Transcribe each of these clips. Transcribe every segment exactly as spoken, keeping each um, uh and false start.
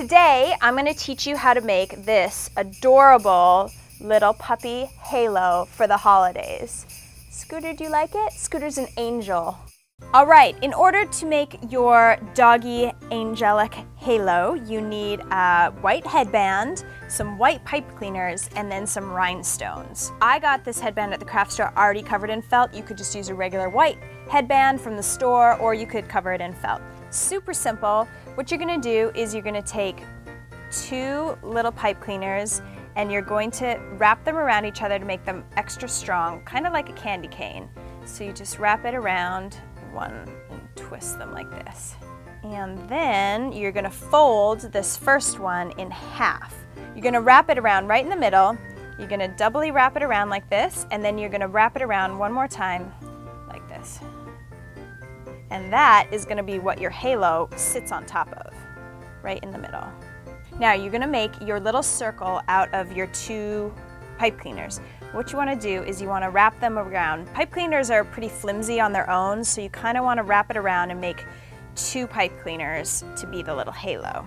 today I'm going to teach you how to make this adorable little puppy halo for the holidays. Scooter, do you like it? Scooter's an angel. All right, in order to make your doggy angelic halo, you need a white headband, some white pipe cleaners, and then some rhinestones. I got this headband at the craft store already covered in felt. You could just use a regular white headband from the store, or you could cover it in felt. Super simple. What you're gonna do is you're gonna take two little pipe cleaners and you're going to wrap them around each other to make them extra strong, kind of like a candy cane. So you just wrap it around one and twist them like this. And then you're gonna fold this first one in half. You're gonna wrap it around right in the middle. You're gonna doubly wrap it around like this, and then you're gonna wrap it around one more time like this. And that is gonna be what your halo sits on top of, right in the middle. Now you're gonna make your little circle out of your two pipe cleaners. What you want to do is you want to wrap them around. Pipe cleaners are pretty flimsy on their own, so you kind of want to wrap it around and make two pipe cleaners to be the little halo.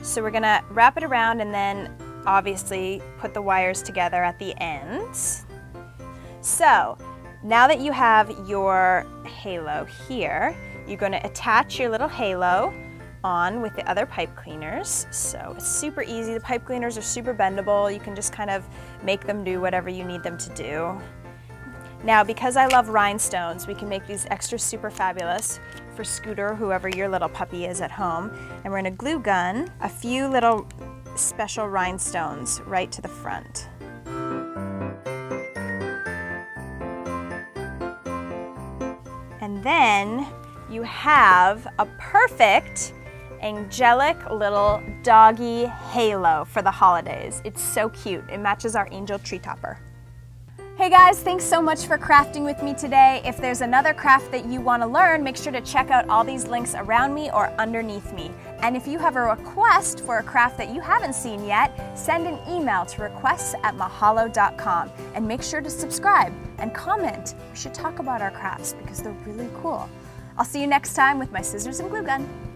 So we're gonna wrap it around and then obviously put the wires together at the ends. So now that you have your halo here, you're gonna attach your little halo on with the other pipe cleaners. So it's super easy. The pipe cleaners are super bendable. You can just kind of make them do whatever you need them to do. Now, because I love rhinestones, we can make these extra super fabulous for Scooter, whoever your little puppy is at home. And we're gonna glue gun a few little special rhinestones right to the front. And then you have a perfect angelic little doggy halo for the holidays. It's so cute. It matches our angel tree topper. Hey guys, thanks so much for crafting with me today. If there's another craft that you want to learn, make sure to check out all these links around me or underneath me. And if you have a request for a craft that you haven't seen yet, send an email to requests at mahalo dot com and make sure to subscribe and comment. We should talk about our crafts because they're really cool. I'll see you next time with my scissors and glue gun.